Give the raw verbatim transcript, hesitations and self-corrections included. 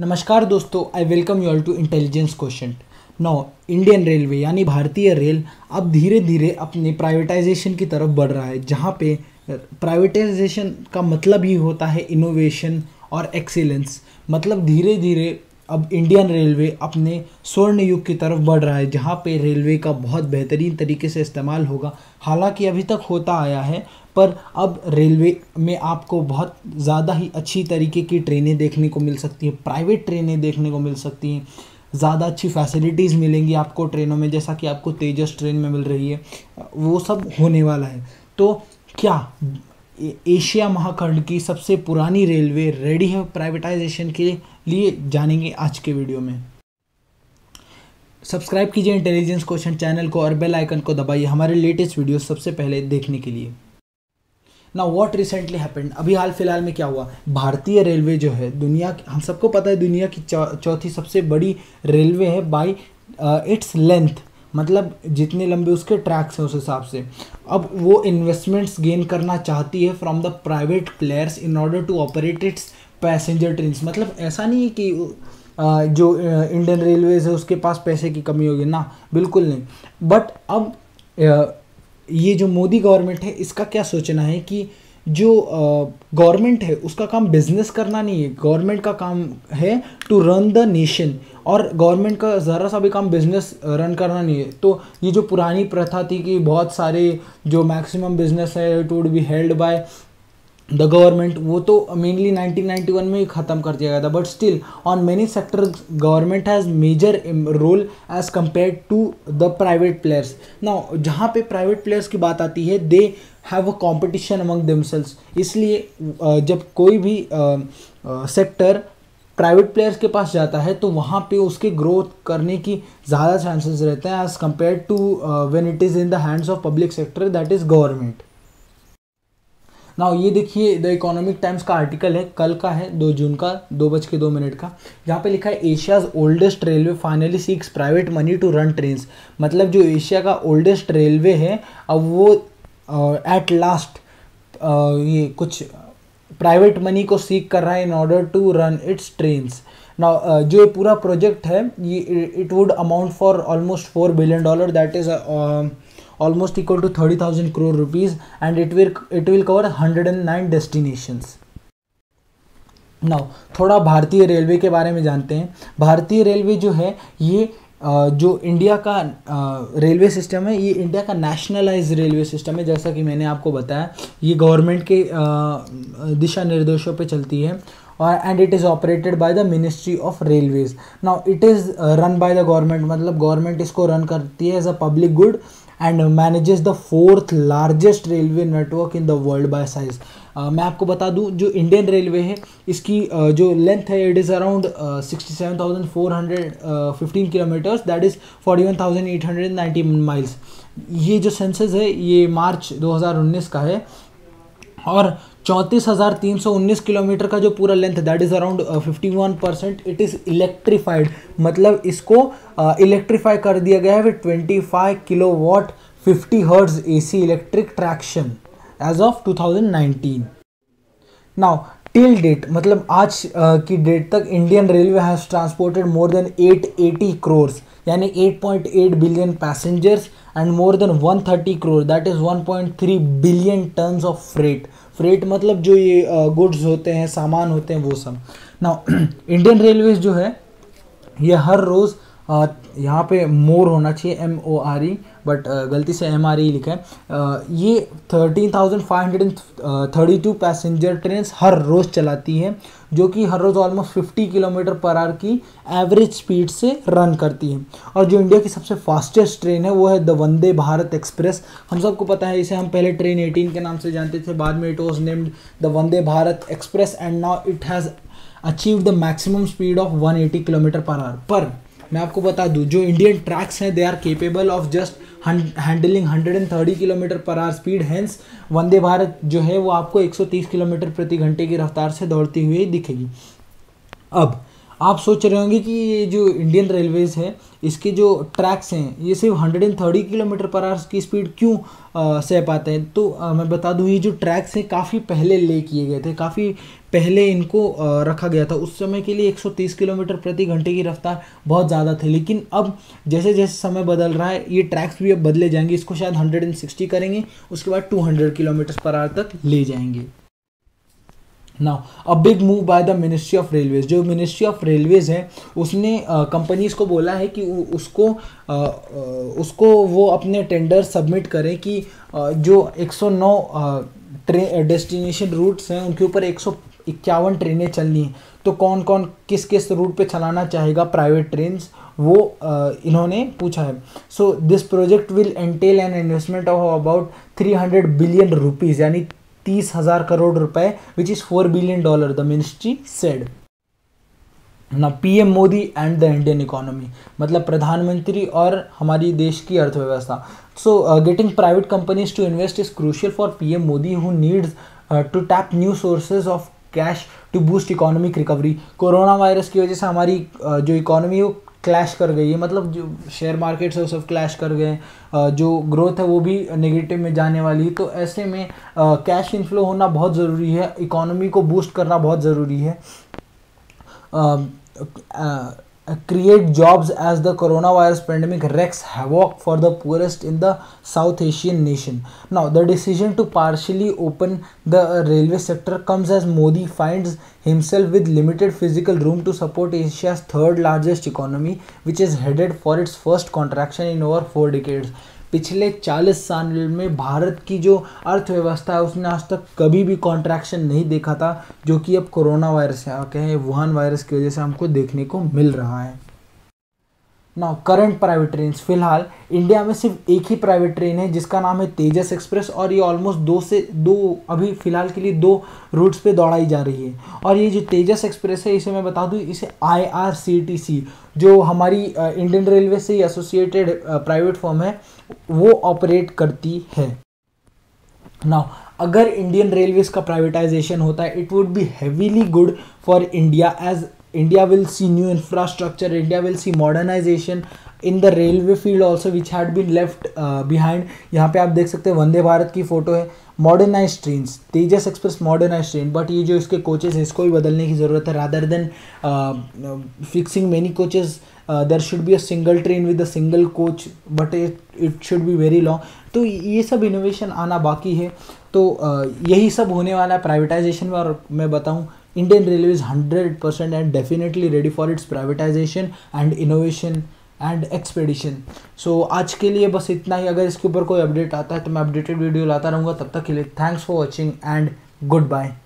नमस्कार दोस्तों, I welcome you all to intelligence question. Now Indian railway यानी भारतीय रेल अब धीरे धीरे अपने प्राइवेटाइजेशन की तरफ बढ़ रहा है, जहां पे प्राइवेटाइजेशन का मतलब ही होता है इनोवेशन और एक्सीलेंस। मतलब धीरे धीरे अब इंडियन रेलवे अपने स्वर्ण युग की तरफ बढ़ रहा है, जहां पे रेलवे का बहुत बेहतरीन तरीके से इस्तेमाल होगा। हालांकि अभी तक होता आया है, पर अब रेलवे में आपको बहुत ज़्यादा ही अच्छी तरीके की ट्रेनें देखने को मिल सकती हैं, प्राइवेट ट्रेनें देखने को मिल सकती हैं, ज़्यादा अच्छी फैसिलिटीज़ मिलेंगी आपको ट्रेनों में, जैसा कि आपको तेजस ट्रेन में मिल रही है, वो सब होने वाला है। तो क्या एशिया महाखंड की सबसे पुरानी रेलवे रेडी है प्राइवेटाइजेशन के लिए, जानेंगे आज के वीडियो में। सब्सक्राइब कीजिए इंटेलिजेंस क्वेश्चन चैनल को और बेल आइकन को दबाइए हमारे लेटेस्ट वीडियो सबसे पहले देखने के लिए। नाउ व्हाट रिसेंटली हैपेंड, अभी हाल फिलहाल में क्या हुआ। भारतीय रेलवे जो है दुनिया, हम सबको पता है, दुनिया की चौथी सबसे बड़ी रेलवे है बाय इट्स लेंथ, मतलब जितने लंबे उसके ट्रैक्स हैं उस हिसाब से। अब वो इन्वेस्टमेंट्स गेन करना चाहती है from the private players in order to operate its passenger train. मतलब ऐसा नहीं है कि जो इंडियन रेलवेज है उसके पास पैसे की कमी होगी, ना, बिल्कुल नहीं। बट अब ये जो मोदी गवर्नमेंट है, इसका क्या सोचना है कि जो गवर्नमेंट है उसका काम बिजनेस करना नहीं है, गवर्नमेंट का काम है टू रन द नेशन, और गवर्नमेंट का ज़रा सा भी काम बिजनेस रन करना नहीं है। तो ये जो पुरानी प्रथा थी कि बहुत सारे जो मैक्सिमम बिजनेस है it would be held by the government, वो तो मेनली नाइनटीन नाइंटी वन में ही ख़त्म कर दिया गया था। But still on many sector government has major role as compare to the private players. Now जहाँ पे प्राइवेट प्लेयर्स की बात आती है, they have a competition among themselves. इसलिए जब कोई भी सेक्टर प्राइवेट प्लेयर्स के पास जाता है तो वहाँ पे उसके ग्रोथ करने की ज़्यादा चांसेस रहते हैं as compare to when it is in the hands of public sector, that is government. Now ये देखिए द इकोनॉमिक टाइम्स का आर्टिकल है, कल का है, दो जून का, दो बज के दो मिनट का, जहाँ पे लिखा है Asia's oldest railway finally seeks private money to run trains. मतलब जो एशिया का ओल्डेस्ट रेलवे है, अब वो एट लास्ट ये कुछ प्राइवेट मनी को सीख कर रहा है in order to run its trains. Now जो ये पूरा प्रोजेक्ट है, ये it would amount for almost four billion dollar, that is almost equal to thirty thousand crore rupees, and it will it will cover one hundred nine destinations. Now थोड़ा भारतीय railway के बारे में जानते हैं। भारतीय रेलवे जो है, ये जो इंडिया का रेलवे सिस्टम है, ये इंडिया का नेशनलाइज रेलवे सिस्टम है। जैसा कि मैंने आपको बताया, ये गवर्नमेंट के दिशा निर्देशों पे चलती है, और and it is operated by the ministry of railways. Now it is run by the government, मतलब गवर्नमेंट इसको रन करती है as a public good, and manages the fourth largest railway network in the world by size. मैं आपको बता दूं, जो Indian railway है इसकी uh, जो लेंथ है, it is around sixty seven thousand four hundred fifteen kilometres, that is forty one thousand eight hundred ninety miles. ये जो सेंसस है ये मार्च दो हज़ार उन्नीस का है, और चौंतीस हज़ार तीन सौ उन्नीस किलोमीटर का जो पूरा लेंथ है, that is around fifty one percent, it is electrified. मतलब इसको इलेक्ट्रीफाई uh, कर दिया गया है with twenty five kilo watt, fifty hertz AC electric traction as of two thousand nineteen. Now till date, मतलब आज uh, की डेट तक Indian railway has transported more than eight eighty crores, यानी eight point eight billion passengers, and more than one thirty crore, that is one point three billion tons of freight. Freight मतलब जो ये goods होते हैं, सामान होते हैं, वो सब। नाउ इंडियन रेलवेज जो है ये हर रोज़, यहाँ पे मोर होना चाहिए M O R E, but गलती से एम आर ई लिखा है, आ, ये thirteen thousand five hundred thirty two passenger train हर रोज़ चलाती है, जो कि हर रोज़ almost fifty kilometre per hour की एवरेज स्पीड से रन करती है। और जो इंडिया की सबसे फास्टेस्ट ट्रेन है वो है द वंदे भारत एक्सप्रेस। हम सबको पता है, इसे हम पहले ट्रेन एटीन के नाम से जानते थे, बाद में it was named the Vande Bharat express, and now it has achieve the maximum speed of one eighty kilometre per hour. पर मैं आपको बता दूं, जो इंडियन ट्रैक्स हैं, they are capable of just handling one thirty kilometre per hour speed, hence Vande Bharat जो है वो आपको एक सौ तीस किलोमीटर प्रति घंटे की रफ्तार से दौड़ती हुई दिखेगी। अब आप सोच रहे होंगे कि ये जो इंडियन रेलवेज़ है इसके जो ट्रैक्स हैं ये सिर्फ एक सौ तीस किलोमीटर पर आवर की स्पीड क्यों सह पाते हैं, तो आ, मैं बता दूं ये जो ट्रैक्स हैं काफ़ी पहले ले किए गए थे, काफ़ी पहले इनको आ, रखा गया था। उस समय के लिए एक सौ तीस किलोमीटर प्रति घंटे की रफ्तार बहुत ज़्यादा थी, लेकिन अब जैसे जैसे समय बदल रहा है ये ट्रैक्स भी अब बदले जाएंगे, इसको शायद एक सौ साठ करेंगे, उसके बाद दो सौ किलोमीटर पर आवर तक ले जाएंगे। Now a big move by the ministry of railways, जो मिनिस्ट्री ऑफ रेलवेज है उसने कंपनीज़ को बोला है कि उसको आ, आ, उसको वो अपने टेंडर सबमिट करें कि आ, जो एक सौ नौ ट्रेन डेस्टिनेशन रूट्स हैं उनके ऊपर एक सौ इक्यावन ट्रेनें चलनी हैं, तो कौन कौन किस किस रूट पे चलाना चाहेगा प्राइवेट ट्रेन, वो आ, इन्होंने पूछा है। So this project will entail an investment of about three hundred billion rupees यानी तीस हज़ार करोड़ रुपए, which is four billion dollar the ministry said. ना PM Modi and the Indian economy, मतलब प्रधानमंत्री और हमारी देश की अर्थव्यवस्था। So getting private companies to invest is crucial for PM Modi who needs to tap new sources of cash to boost economic recovery. Corona virus की वजह से हमारी uh, जो इकोनॉमी है क्लैश कर गई है, मतलब जो शेयर मार्केट्स है वो सब क्लैश कर गए हैं, जो ग्रोथ है वो भी नेगेटिव में जाने वाली है। तो ऐसे में कैश इनफ्लो होना बहुत ज़रूरी है, इकोनॉमी को बूस्ट करना बहुत ज़रूरी है। Create jobs as the corona virus pandemic wreaks havoc for the poorest in the South Asian nation. Now the decision to partially open the railway sector comes as Modi finds himself with limited physical room to support Asia's third largest economy, which is headed for its first contraction in over four decades. पिछले चालीस साल में भारत की जो अर्थव्यवस्था है उसने आज तक कभी भी कॉन्ट्रैक्शन नहीं देखा था, जो कि अब कोरोना वायरस कहें वुहान वायरस की वजह से हमको देखने को मिल रहा है। नाउ करंट प्राइवेट ट्रेन, फिलहाल इंडिया में सिर्फ एक ही प्राइवेट ट्रेन है जिसका नाम है तेजस एक्सप्रेस, और ये ऑलमोस्ट दो से दो अभी फ़िलहाल के लिए दो रूट्स पे दौड़ाई जा रही है। और ये जो तेजस एक्सप्रेस है इसे मैं बता दूँ, इसे I R C T C जो हमारी इंडियन रेलवे से एसोसिएटेड प्राइवेट फर्म है वो ऑपरेट करती है। नाउ अगर इंडियन रेलवेज़ का प्राइवेटाइजेशन होता है it would be heavily good for India, as India will see new infrastructure, India will see modernization in the railway field also which had been left uh, behind। यहाँ पे आप देख सकते हैं वंदे भारत की फ़ोटो है, modernise train, Tejas express modernise train, but ये जो इसके कोचेस हैं इसको भी बदलने की ज़रूरत है। Rather than fixing many coaches there should be a single train with a single coach, but it should be very long. तो ये सब इनोवेशन आना बाकी है, तो uh, यही सब होने वाला है प्राइवेटाइजेशन में। और मैं बताऊँ Indian Railway is one hundred percent and definitely ready for its privatization and innovation and expedition। So आज के लिए बस इतना ही। अगर इसके ऊपर कोई अपडेट आता है तो मैं अपडेटेड वीडियो लाता रहूँगा। तब तक के लिए thanks for watching and good bye.